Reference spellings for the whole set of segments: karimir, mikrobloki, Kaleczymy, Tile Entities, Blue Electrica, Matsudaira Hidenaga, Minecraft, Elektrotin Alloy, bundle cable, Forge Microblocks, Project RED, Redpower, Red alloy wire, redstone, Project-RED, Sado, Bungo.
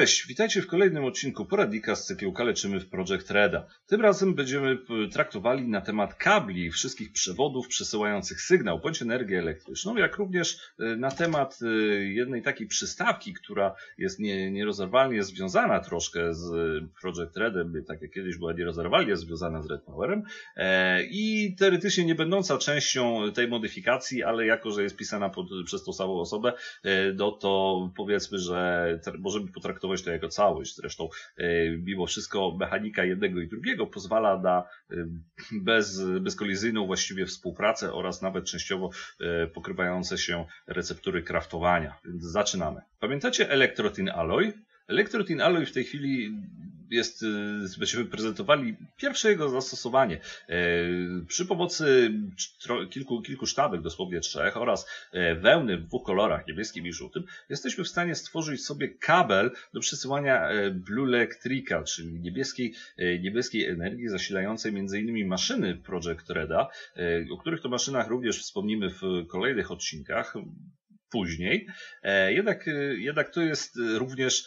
Cześć, witajcie w kolejnym odcinku poradnika z cyklu Kaleczymy w Project RED-a. Tym razem będziemy traktowali na temat kabli, wszystkich przewodów przesyłających sygnał bądź energię elektryczną, jak również na temat jednej takiej przystawki, która jest nierozerwalnie związana troszkę z Project RED-em, tak jak kiedyś była nierozerwalnie związana z Redpowerem i teoretycznie nie będąca częścią tej modyfikacji, ale jako, że jest pisana przez tą samą osobę, no to powiedzmy, że możemy potraktować to jako całość. Zresztą mimo wszystko mechanika jednego i drugiego pozwala na bezkolizyjną właściwie współpracę oraz nawet częściowo pokrywające się receptury kraftowania. Więc zaczynamy. Pamiętacie Elektrotin Alloy? Elektrotin Alloy w tej chwili jest, będziemy prezentowali pierwsze jego zastosowanie. Przy pomocy kilku sztabek, dosłownie trzech, oraz wełny w dwóch kolorach, niebieskim i żółtym, jesteśmy w stanie stworzyć sobie kabel do przesyłania Blue Electrica, czyli niebieskiej energii zasilającej m.in. maszyny Project Reda, o których to maszynach również wspomnimy w kolejnych odcinkach. Później. Jednak to jest również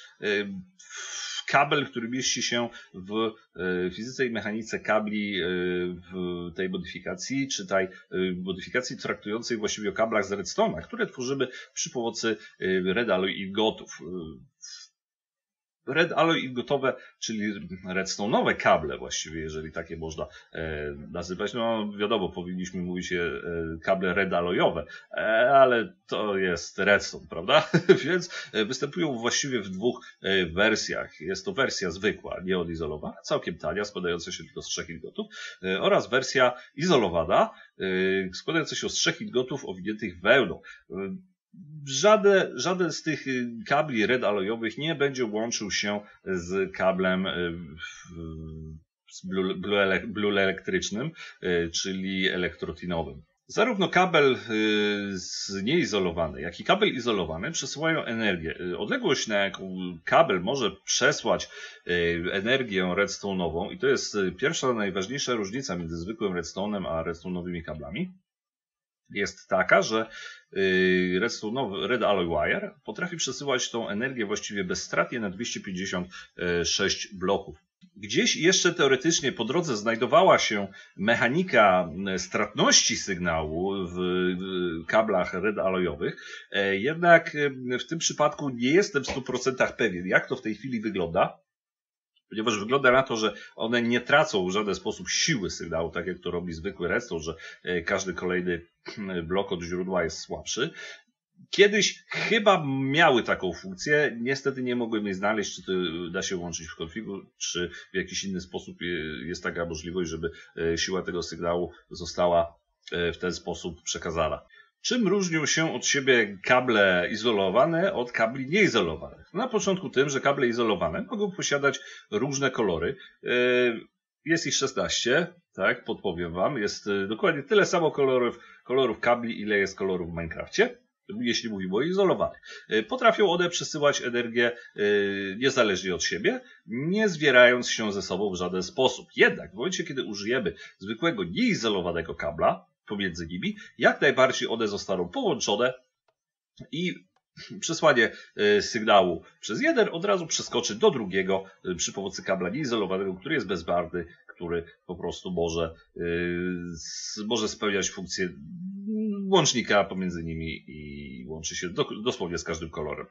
kabel, który mieści się w fizyce i mechanice kabli w tej modyfikacji, czytaj modyfikacji traktującej właściwie o kablach z redstone'a, które tworzymy przy pomocy Red Alloy i gotów. Red alloy i gotowe, czyli redstone'owe kable właściwie, jeżeli takie można nazywać. No wiadomo, powinniśmy mówić kable red alloyowe, ale to jest redstone, prawda? Więc występują właściwie w dwóch wersjach. Jest to wersja zwykła, nieodizolowana, całkiem tania, składająca się tylko z trzech ingotów oraz wersja izolowana, składająca się z trzech ingotów owiniętych wełną. Żaden z tych kabli red alloyowych nie będzie łączył się z kablem blue elektrycznym, czyli elektrotinowym. Zarówno kabel nieizolowany, jak i kabel izolowany przesyłają energię. Odległość, na jaką kabel może przesłać energię redstone'ową, i to jest pierwsza, najważniejsza różnica między zwykłym redstone'em a redstone'owymi kablami, jest taka, że Red Alloy Wire potrafi przesyłać tą energię właściwie bezstratnie na 256 bloków. Gdzieś jeszcze teoretycznie po drodze znajdowała się mechanika stratności sygnału w kablach red alloyowych, jednak w tym przypadku nie jestem w 100% pewien, jak to w tej chwili wygląda. Ponieważ wygląda na to, że one nie tracą w żaden sposób siły sygnału, tak jak to robi zwykły redstone, że każdy kolejny blok od źródła jest słabszy. Kiedyś chyba miały taką funkcję, niestety nie mogłem jej znaleźć, czy to da się łączyć w konfigu, czy w jakiś inny sposób jest taka możliwość, żeby siła tego sygnału została w ten sposób przekazana. Czym różnią się od siebie kable izolowane od kabli nieizolowanych? Na początku tym, że kable izolowane mogą posiadać różne kolory. Jest ich 16, tak, podpowiem wam. Jest dokładnie tyle samo kolorów kabli, ile jest kolorów w Minecrafcie, jeśli mówimy o izolowanych. Potrafią one przesyłać energię niezależnie od siebie, nie zwierając się ze sobą w żaden sposób. Jednak w momencie, kiedy użyjemy zwykłego nieizolowanego kabla, pomiędzy nimi, jak najbardziej one zostaną połączone i przesłanie sygnału przez jeden od razu przeskoczy do drugiego przy pomocy kabla nieizolowanego, który jest bezbarwny, który po prostu może spełniać funkcję łącznika pomiędzy nimi i łączy się dosłownie z każdym kolorem.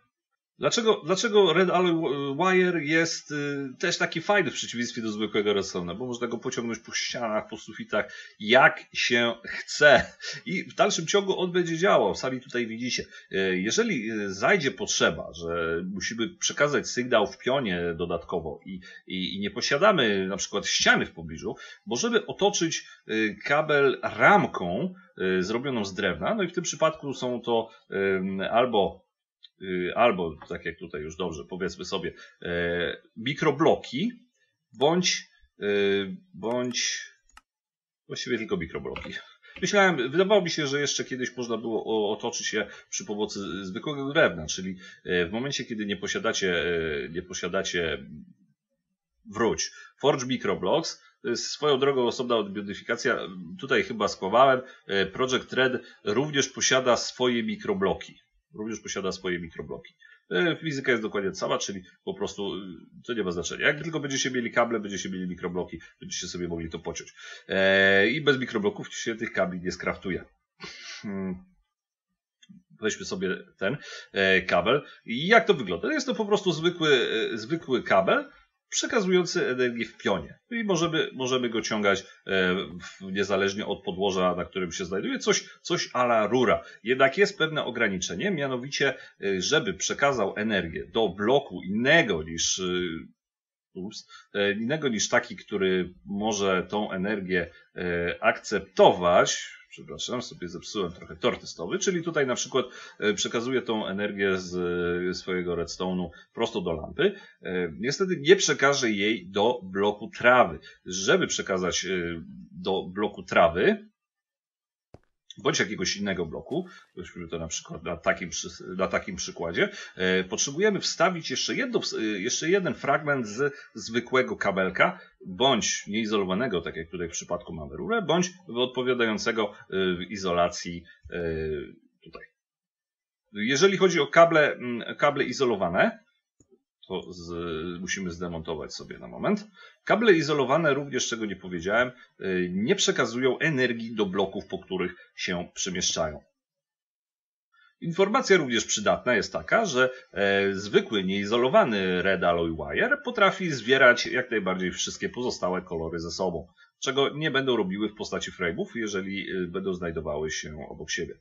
Dlaczego Red Alloy Wire jest też taki fajny w przeciwieństwie do zwykłego redstone'a? Bo można go pociągnąć po ścianach, po sufitach, jak się chce. I w dalszym ciągu on będzie działał. Sami tutaj widzicie. Jeżeli zajdzie potrzeba, że musimy przekazać sygnał w pionie dodatkowo i nie posiadamy na przykład ściany w pobliżu, możemy otoczyć kabel ramką zrobioną z drewna. No i w tym przypadku są to albo, tak jak tutaj już dobrze, powiedzmy sobie, mikrobloki, bądź właściwie tylko mikrobloki. Wydawało mi się, że jeszcze kiedyś można było otoczyć je przy pomocy zwykłego drewna, czyli w momencie, kiedy nie posiadacie Forge Microblocks, swoją drogą osobna modyfikacja, tutaj chyba skłamałem, Project Red również posiada swoje mikrobloki. Fizyka jest dokładnie ta sama, czyli po prostu to nie ma znaczenia. Jak tylko będziecie mieli kable, będziecie mieli mikrobloki, będziecie sobie mogli to pociąć. I bez mikrobloków się tych kabli nie skraftuje. Weźmy sobie ten kabel. I jak to wygląda? Jest to po prostu zwykły kabel przekazujący energię w pionie. I możemy go ciągać niezależnie od podłoża, na którym się znajduje, coś a la rura. Jednak jest pewne ograniczenie, mianowicie, żeby przekazał energię do bloku innego niż taki, który może tą energię akceptować. Przepraszam, sobie zepsułem trochę tor testowy, czyli tutaj na przykład przekazuję tą energię z swojego redstone'u prosto do lampy. Niestety nie przekażę jej do bloku trawy. Żeby przekazać do bloku trawy, bądź jakiegoś innego bloku, weźmy to na przykład na takim przykładzie, potrzebujemy wstawić jeszcze jeden fragment z zwykłego kabelka, bądź nieizolowanego, tak jak tutaj w przypadku mamy rurę, bądź odpowiadającego w izolacji tutaj. Jeżeli chodzi o kable izolowane, to musimy zdemontować sobie na moment. Kable izolowane, również czego nie powiedziałem, nie przekazują energii do bloków, po których się przemieszczają. Informacja również przydatna jest taka, że zwykły, nieizolowany Red Alloy Wire potrafi zwierać jak najbardziej wszystkie pozostałe kolory ze sobą, czego nie będą robiły w postaci frame'ów, jeżeli będą znajdowały się obok siebie.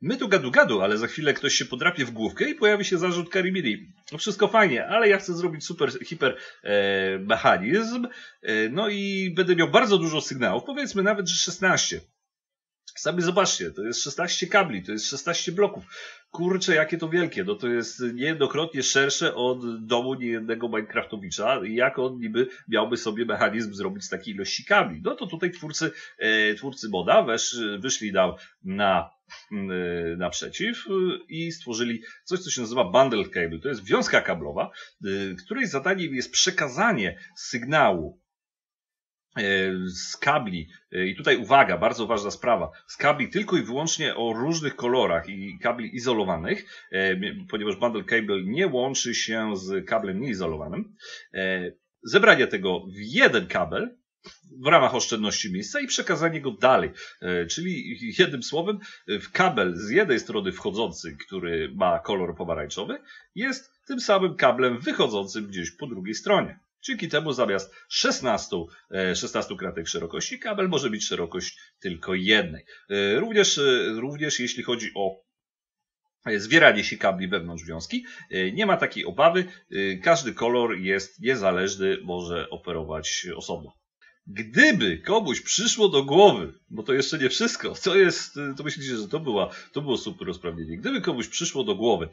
My tu gadu-gadu, ale za chwilę ktoś się podrapie w główkę i pojawi się zarzut Karimiri. No wszystko fajnie, ale ja chcę zrobić super hiper mechanizm, no i będę miał bardzo dużo sygnałów, powiedzmy nawet, że 16. Sami zobaczcie, to jest 16 kabli, to jest 16 bloków. Kurczę, jakie to wielkie, no to jest niejednokrotnie szersze od domu niejednego Minecraftowicza. Jak on niby miałby sobie mechanizm zrobić z takiej ilości kabli? No to tutaj twórcy moda wyszli naprzeciw i stworzyli coś, co się nazywa bundle cable. To jest wiązka kablowa, której zadaniem jest przekazanie sygnału z kabli, i tutaj uwaga, bardzo ważna sprawa, z kabli tylko i wyłącznie o różnych kolorach i kabli izolowanych, ponieważ bundle cable nie łączy się z kablem nieizolowanym, zebranie tego w jeden kabel w ramach oszczędności miejsca i przekazanie go dalej. Czyli jednym słowem, w kabel z jednej strony wchodzący, który ma kolor pomarańczowy, jest tym samym kablem wychodzącym gdzieś po drugiej stronie. Dzięki temu zamiast 16 kratek szerokości kabel może mieć szerokość tylko jednej. Również jeśli chodzi o zwieranie się kabli wewnątrz wiązki, nie ma takiej obawy. Każdy kolor jest niezależny, może operować osobno. Gdyby komuś przyszło do głowy, bo to jeszcze nie wszystko, to myślicie, że to było super usprawnienie. Gdyby komuś przyszło do głowy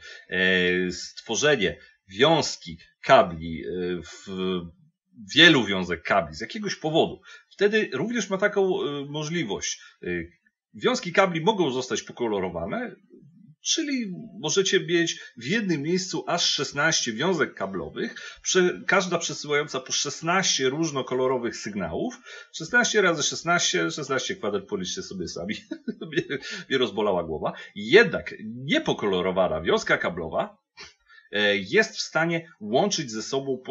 stworzenie wiązki kabli, wielu wiązek kabli z jakiegoś powodu, wtedy również ma taką możliwość. Wiązki kabli mogą zostać pokolorowane, czyli możecie mieć w jednym miejscu aż 16 wiązek kablowych, każda przesyłająca po 16 różnokolorowych sygnałów. 16 razy 16, 16 kwadrat, policzcie sobie sami, mnie rozbolała głowa. Jednak niepokolorowana wiązka kablowa jest w stanie łączyć ze sobą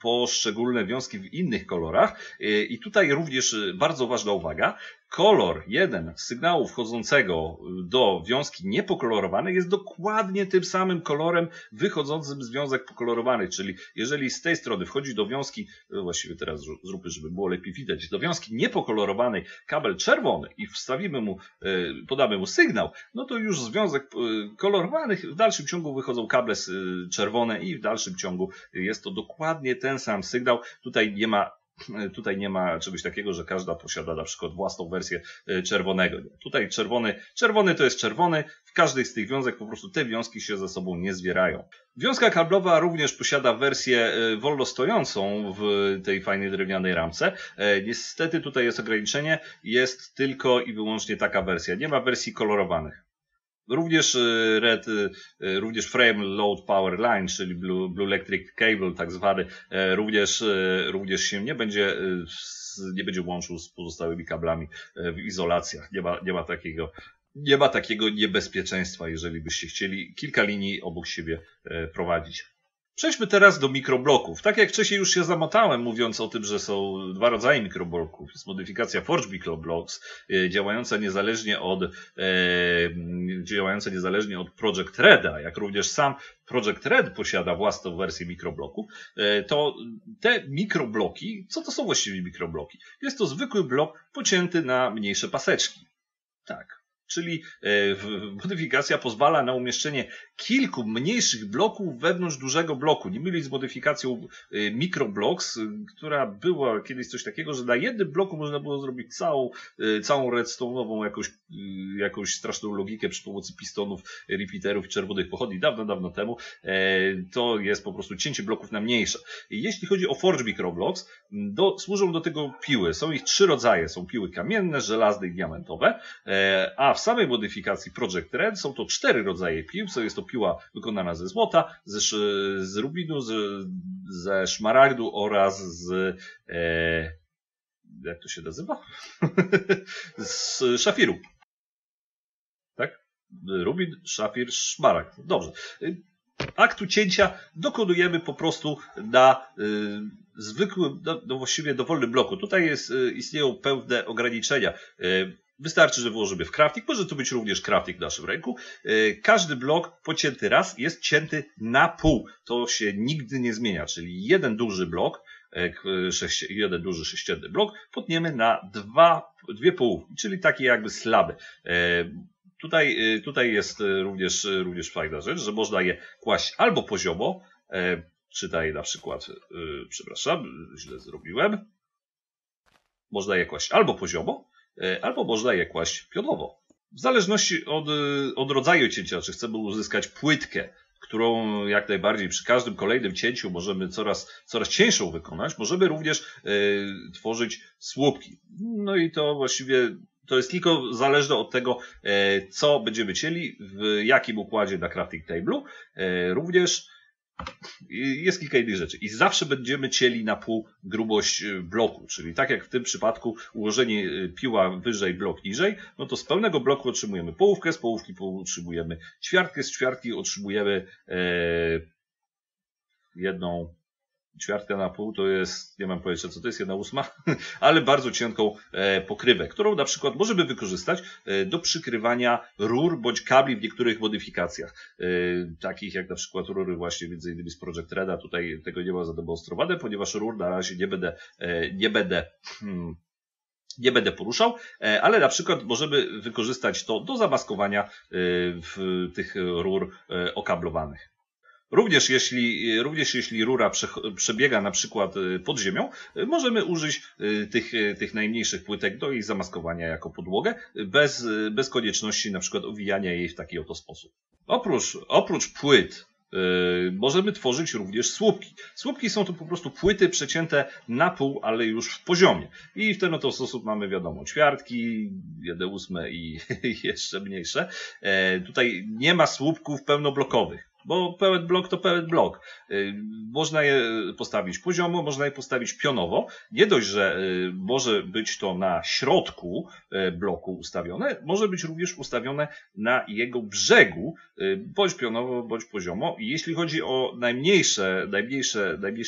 poszczególne wiązki w innych kolorach. I tutaj również bardzo ważna uwaga. Kolor jeden sygnału wchodzącego do wiązki niepokolorowanej jest dokładnie tym samym kolorem wychodzącym z wiązek pokolorowanych. Czyli jeżeli z tej strony wchodzi do wiązki, właściwie teraz zróbmy, żeby było lepiej widać, do wiązki niepokolorowanej kabel czerwony i podamy mu sygnał, no to już z wiązek kolorowanych w dalszym ciągu wychodzą kable czerwone i w dalszym ciągu jest to dokładnie ten sam sygnał. Tutaj nie ma czegoś takiego, że każda posiada na przykład własną wersję czerwonego. Tutaj czerwony to jest czerwony, w każdej z tych wiązek po prostu te wiązki się ze sobą nie zwierają. Wiązka kablowa również posiada wersję wolno stojącą w tej fajnej drewnianej ramce. Niestety tutaj jest ograniczenie, jest tylko i wyłącznie taka wersja, nie ma wersji kolorowanych. Również Frame Load Power Line, czyli Blue Electric Cable tak zwany, również się nie będzie łączył z pozostałymi kablami w izolacjach. Nie ma takiego nie ma takiego niebezpieczeństwa, jeżeli byście chcieli kilka linii obok siebie prowadzić. Przejdźmy teraz do mikrobloków. Tak jak wcześniej już się zamotałem, mówiąc o tym, że są dwa rodzaje mikrobloków. Jest modyfikacja Forge Microblocks, działająca niezależnie od Project Reda, jak również sam Project Red posiada własną wersję mikrobloków, to te mikrobloki, co to są właściwie mikrobloki? Jest to zwykły blok pocięty na mniejsze paseczki. Tak. Czyli modyfikacja pozwala na umieszczenie kilku mniejszych bloków wewnątrz dużego bloku. Nie mylić z modyfikacją Microblocks, która była kiedyś coś takiego, że na jednym bloku można było zrobić całą redstone'ową jakąś straszną logikę przy pomocy pistonów, repeaterów, czerwonych pochodni dawno temu. To jest po prostu cięcie bloków na mniejsze. Jeśli chodzi o Forge Microblocks, służą do tego piły. Są ich trzy rodzaje. Są piły kamienne, żelazne i diamentowe, a w samej modyfikacji Project Red są to cztery rodzaje pił. Jest to piła wykonana ze złota, z rubinu, ze szmaragdu oraz z... jak to się nazywa? z szafiru. Tak? Rubin, szafir, szmaragd. Dobrze. Aktu cięcia dokonujemy po prostu na... zwykłym, właściwie dowolnym bloku. Tutaj istnieją pewne ograniczenia. Wystarczy, że wyłożymy w crafting. Może to być również crafting w naszym ręku. Każdy blok pocięty raz jest cięty na pół. To się nigdy nie zmienia, czyli jeden duży blok, jeden duży sześcienny blok potniemy na dwie połówki, czyli takie jakby slaby. Tutaj jest również fajna rzecz, że można je kłaść albo poziomo, czytaj na przykład, przepraszam, źle zrobiłem. Można je kłaść albo poziomo, albo można je kłaść pionowo. W zależności od rodzaju cięcia, czy chcemy uzyskać płytkę, którą jak najbardziej przy każdym kolejnym cięciu możemy coraz cieńszą wykonać, możemy również tworzyć słupki. No i to właściwie... To jest tylko zależne od tego, co będziemy cieli, w jakim układzie na crafting table'u. Również jest kilka innych rzeczy. I zawsze będziemy cieli na pół grubość bloku. Czyli tak jak w tym przypadku ułożenie piła wyżej, blok niżej, no to z pełnego bloku otrzymujemy połówkę, z połówki otrzymujemy ćwiartkę, z ćwiartki otrzymujemy jedną... ćwiartka na pół to jest, nie mam pojęcia co to jest, 1/8, ale bardzo cienką pokrywę, którą na przykład możemy wykorzystać do przykrywania rur bądź kabli w niektórych modyfikacjach. Takich jak na przykład rury właśnie między innymi z Project Reda, tutaj tego nie ma zademonstrowane, ponieważ rur na razie nie będę poruszał, ale na przykład możemy wykorzystać to do zamaskowania tych rur okablowanych. Również jeśli rura przebiega na przykład pod ziemią, możemy użyć tych najmniejszych płytek do jej zamaskowania jako podłogę, bez konieczności na przykład owijania jej w taki oto sposób. Oprócz płyt możemy tworzyć również słupki. Słupki są to po prostu płyty przecięte na pół, ale już w poziomie. I w ten oto sposób mamy, wiadomo, ćwiartki, 1/8 i jeszcze mniejsze. Tutaj nie ma słupków pełnoblokowych. Bo pełen blok to pełen blok. Można je postawić poziomo, można je postawić pionowo. Nie dość, że może być to na środku bloku ustawione, może być również ustawione na jego brzegu, bądź pionowo, bądź poziomo. I jeśli chodzi o najmniejsze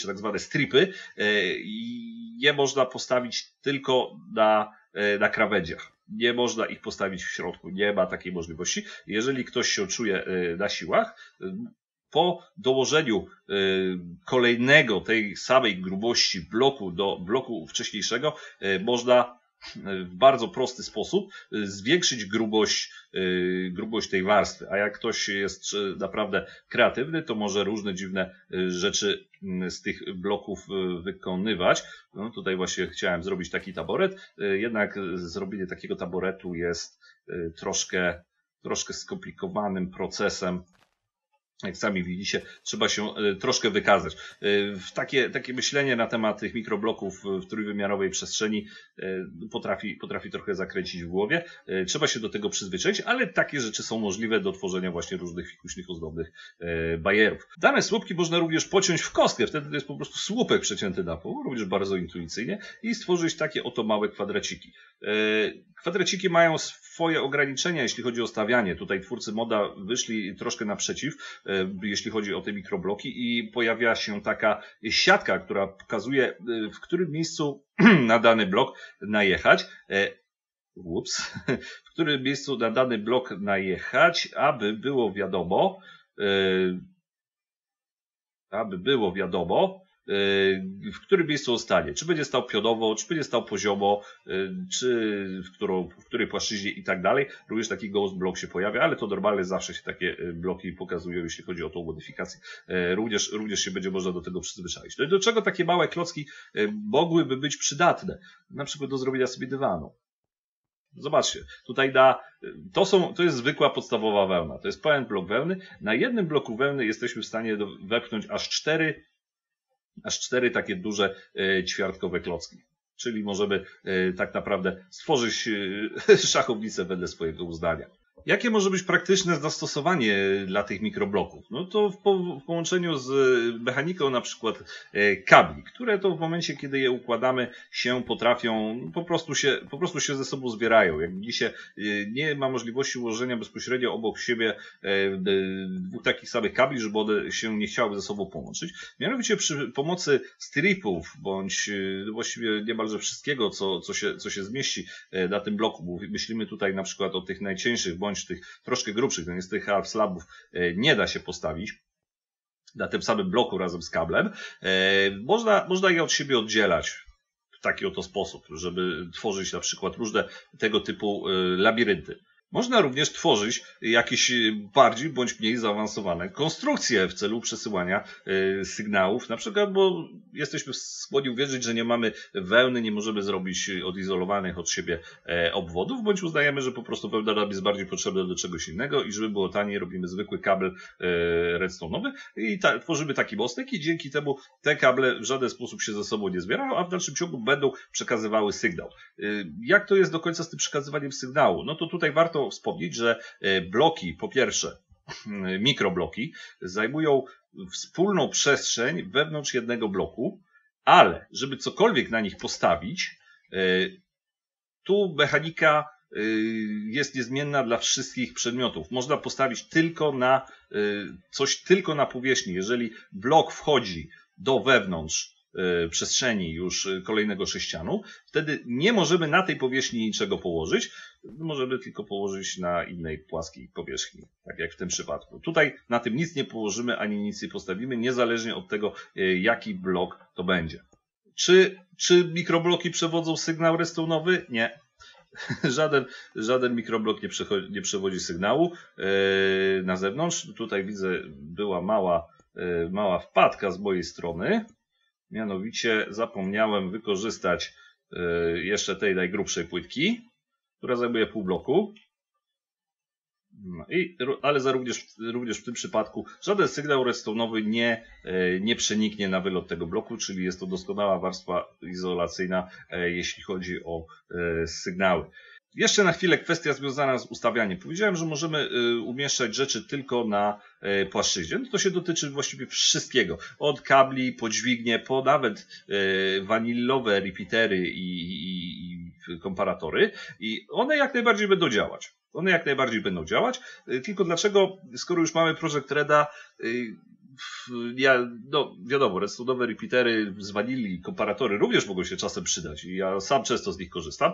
tak zwane stripy, je można postawić tylko na krawędziach. Nie można ich postawić w środku, nie ma takiej możliwości. Jeżeli ktoś się czuje na siłach, po dołożeniu kolejnego tej samej grubości bloku do bloku wcześniejszego można w bardzo prosty sposób zwiększyć grubość tej warstwy. A jak ktoś jest naprawdę kreatywny, to może różne dziwne rzeczy z tych bloków wykonywać. No, tutaj właśnie chciałem zrobić taki taboret, jednak zrobienie takiego taboretu jest troszkę skomplikowanym procesem. Jak sami widzicie, trzeba się troszkę wykazać. Takie myślenie na temat tych mikrobloków w trójwymiarowej przestrzeni potrafi trochę zakręcić w głowie. Trzeba się do tego przyzwyczaić, ale takie rzeczy są możliwe do tworzenia właśnie różnych fikuśnych, ozdobnych bajerów. Dane słupki można również pociąć w kostkę, wtedy to jest po prostu słupek przecięty na pół, również bardzo intuicyjnie, i stworzyć takie oto małe kwadraciki. Kwadraciki mają swoje ograniczenia, jeśli chodzi o stawianie. Tutaj twórcy moda wyszli troszkę naprzeciw, jeśli chodzi o te mikrobloki, i pojawia się taka siatka, która pokazuje, w którym miejscu na dany blok najechać. W którym miejscu na dany blok najechać, aby było wiadomo, w którym miejscu ostanie, czy będzie stał pionowo, czy będzie stał poziomo, czy w której płaszczyźnie i tak dalej. Również taki ghost block się pojawia, ale to normalnie zawsze się takie bloki pokazują, jeśli chodzi o tą modyfikację. Również się będzie można do tego przyzwyczaić. No i do czego takie małe klocki mogłyby być przydatne? Na przykład do zrobienia sobie dywanu. Zobaczcie, tutaj to jest zwykła podstawowa wełna, to jest pełen blok wełny. Na jednym bloku wełny jesteśmy w stanie wepchnąć aż cztery takie duże ćwiartkowe klocki. Czyli możemy tak naprawdę stworzyć szachownicę wedle swojego uznania. Jakie może być praktyczne zastosowanie dla tych mikrobloków? No to w połączeniu z mechaniką na przykład kabli, które to w momencie, kiedy je układamy, się potrafią, po prostu się ze sobą zbierają. Jak widzicie, nie ma możliwości ułożenia bezpośrednio obok siebie dwóch takich samych kabli, żeby one się nie chciały ze sobą połączyć. Mianowicie przy pomocy stripów, bądź właściwie niemalże wszystkiego, co się zmieści na tym bloku. Myślimy tutaj na przykład o tych najcieńszych, bądź tych troszkę grubszych, no niestety half slabów nie da się postawić na tym samym bloku razem z kablem. Można je od siebie oddzielać w taki oto sposób, żeby tworzyć na przykład różne tego typu labirynty. Można również tworzyć jakieś bardziej bądź mniej zaawansowane konstrukcje w celu przesyłania sygnałów. Na przykład, bo jesteśmy skłonni uwierzyć, że nie mamy wełny, nie możemy zrobić odizolowanych od siebie obwodów, bądź uznajemy, że po prostu wełna nam jest bardziej potrzebna do czegoś innego i żeby było taniej, robimy zwykły kabel redstone'owy i tworzymy taki mostek, i dzięki temu te kable w żaden sposób się ze sobą nie zbierają, a w dalszym ciągu będą przekazywały sygnał. Jak to jest do końca z tym przekazywaniem sygnału? No to tutaj warto wspomnieć, że bloki, po pierwsze mikrobloki, zajmują wspólną przestrzeń wewnątrz jednego bloku, ale żeby cokolwiek na nich postawić, tu mechanika jest niezmienna dla wszystkich przedmiotów. Można postawić tylko na coś, tylko na powierzchni. Jeżeli blok wchodzi do wewnątrz przestrzeni już kolejnego sześcianu, wtedy nie możemy na tej powierzchni niczego położyć, możemy tylko położyć na innej płaskiej powierzchni, tak jak w tym przypadku. Tutaj na tym nic nie położymy, ani nic nie postawimy, niezależnie od tego, jaki blok to będzie. Czy mikrobloki przewodzą sygnał redstone'owy? Nie. Żaden mikroblok nie przewodzi sygnału na zewnątrz. Tutaj widzę, była mała wpadka z mojej strony. Mianowicie zapomniałem wykorzystać jeszcze tej najgrubszej płytki, która zajmuje pół bloku. No i, ale również w tym przypadku żaden sygnał redstone'owy nie przeniknie na wylot tego bloku, czyli jest to doskonała warstwa izolacyjna, jeśli chodzi o sygnały. Jeszcze na chwilę kwestia związana z ustawianiem. Powiedziałem, że możemy umieszczać rzeczy tylko na płaszczyźnie. No to się dotyczy właściwie wszystkiego. Od kabli, po dźwignię, po nawet wanillowe repeatery i komparatory. I one jak najbardziej będą działać. Tylko dlaczego, skoro już mamy Project Reda, no wiadomo, redstone'owe repeatery z wanili, komparatory również mogą się czasem przydać i ja sam często z nich korzystam,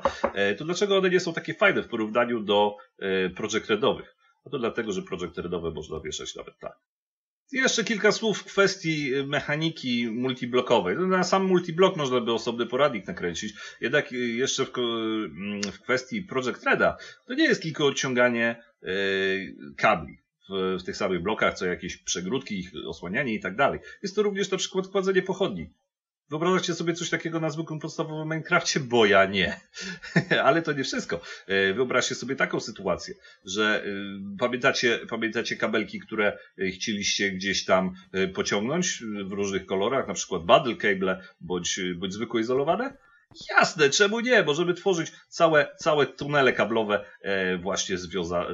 to dlaczego one nie są takie fajne w porównaniu do Project Redowych? No to dlatego, że Project Redowe można wieszać nawet tak. Jeszcze kilka słów w kwestii mechaniki multiblokowej. Na sam multiblok można by osobny poradnik nakręcić, jednak jeszcze w kwestii Project Reda to nie jest tylko odciąganie kabli w tych samych blokach, co jakieś przegródki, ich osłanianie i tak dalej. Jest to również na przykład kładzenie pochodni. Wyobrażacie sobie coś takiego na zwykłym podstawowym Minecrafcie? Bo ja nie. Ale to nie wszystko. Wyobraźcie sobie taką sytuację, że pamiętacie kabelki, które chcieliście gdzieś tam pociągnąć w różnych kolorach, na przykład bundle cable bądź zwykłe izolowane? Jasne, czemu nie? Możemy tworzyć całe tunele kablowe właśnie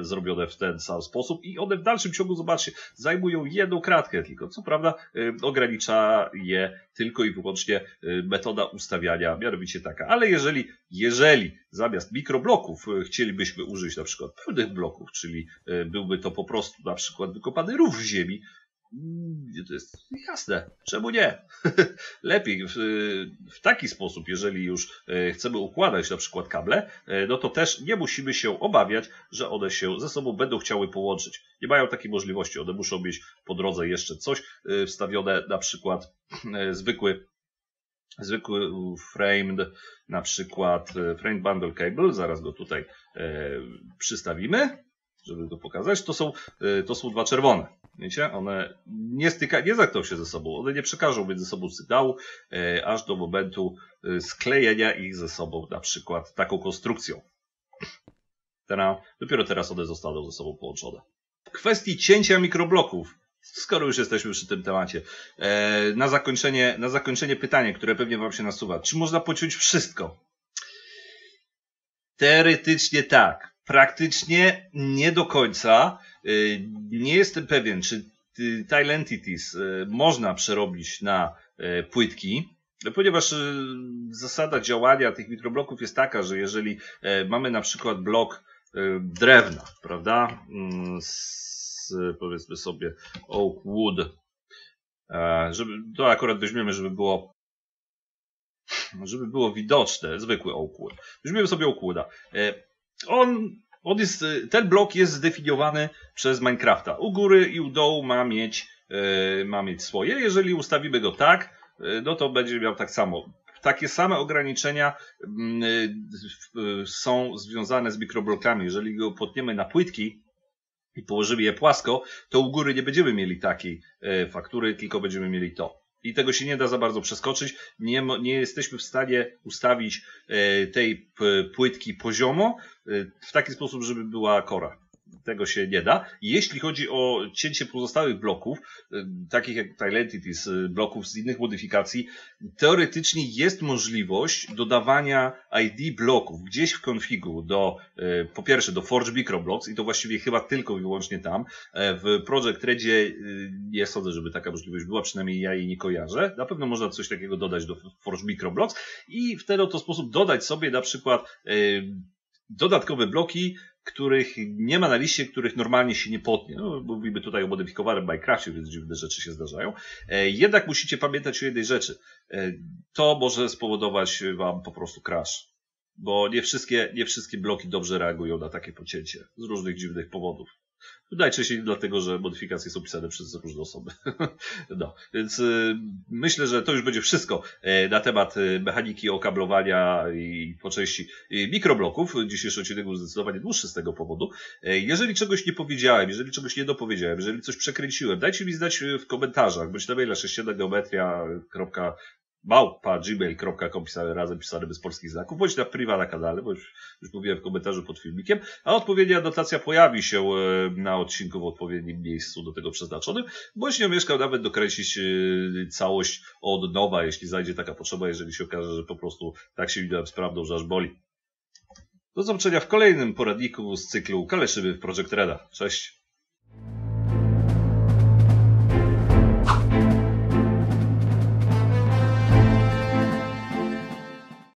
zrobione w ten sam sposób i one w dalszym ciągu, zobaczcie, zajmują jedną kratkę tylko. Co prawda ogranicza je tylko i wyłącznie metoda ustawiania, mianowicie taka. Ale jeżeli zamiast mikrobloków chcielibyśmy użyć na przykład pełnych bloków, czyli byłby to po prostu na przykład wykopany rów w ziemi, to jest jasne, czemu nie? Lepiej w taki sposób, jeżeli już chcemy układać na przykład kable, no to też nie musimy się obawiać, że one się ze sobą będą chciały połączyć. Nie mają takiej możliwości, one muszą mieć po drodze jeszcze coś wstawione, na przykład zwykły framed, na przykład framed bundle cable, zaraz go tutaj przystawimy, żeby to pokazać. To są dwa czerwone. Wiecie? One nie zatkną się ze sobą. One nie przekażą między sobą sygnału, aż do momentu sklejenia ich ze sobą, na przykład taką konstrukcją. Dopiero teraz one zostaną ze sobą połączone. W kwestii cięcia mikrobloków, skoro już jesteśmy przy tym temacie, na zakończenie pytanie, które pewnie Wam się nasuwa. Czy można pociąć wszystko? Teoretycznie tak. Praktycznie nie do końca. Nie jestem pewien, czy Tile Entities można przerobić na płytki, ponieważ zasada działania tych mikrobloków jest taka, że jeżeli mamy na przykład blok drewna, prawda, powiedzmy sobie oak wood, to akurat weźmiemy, żeby było widoczne, zwykły oak wood. Weźmiemy sobie oak wooda. Ten blok jest zdefiniowany przez Minecrafta. U góry i u dołu ma mieć swoje. Jeżeli ustawimy go tak, no to będzie miał tak samo. Takie same ograniczenia są związane z mikroblokami. Jeżeli go potniemy na płytki i położymy je płasko, to u góry nie będziemy mieli takiej faktury, tylko będziemy mieli to. I tego się nie da za bardzo przeskoczyć. Nie jesteśmy w stanie ustawić tej płytki poziomo w taki sposób, żeby była kora. Tego się nie da. Jeśli chodzi o cięcie pozostałych bloków, takich jak Tile Entities, bloków z innych modyfikacji, teoretycznie jest możliwość dodawania ID bloków gdzieś w konfigu po pierwsze do Forge Microblocks i to właściwie chyba tylko i wyłącznie tam. W Project Redzie nie sądzę, żeby taka możliwość była, przynajmniej ja jej nie kojarzę. Na pewno można coś takiego dodać do Forge Microblocks i w ten oto sposób dodać sobie na przykład dodatkowe bloki, których nie ma na liście, których normalnie się nie potnie. No, mówimy tutaj o modyfikowanym Minecrafcie, więc dziwne rzeczy się zdarzają. Jednak musicie pamiętać o jednej rzeczy. To może spowodować Wam po prostu crash, bo nie wszystkie bloki dobrze reagują na takie pocięcie z różnych dziwnych powodów. Najczęściej dlatego, że modyfikacje są pisane przez różne osoby. No, więc myślę, że to już będzie wszystko na temat mechaniki okablowania i po części mikrobloków. Dzisiejszy odcinek był zdecydowanie dłuższy z tego powodu. Jeżeli czegoś nie powiedziałem, jeżeli czegoś nie dopowiedziałem, jeżeli coś przekręciłem, dajcie mi znać w komentarzach, bądź na maila 67geometria@gmail.com pisane bez polskich znaków, bądź na priwa na kanale, bo już mówiłem w komentarzu pod filmikiem, a odpowiednia anotacja pojawi się na odcinku w odpowiednim miejscu do tego przeznaczonym, bądź nie mieszkam nawet dokręcić całość od nowa, jeśli zajdzie taka potrzeba, jeżeli się okaże, że po prostu tak się minąłem z prawdą, że aż boli. Do zobaczenia w kolejnym poradniku z cyklu Kaleczymy w Project Reda. Cześć!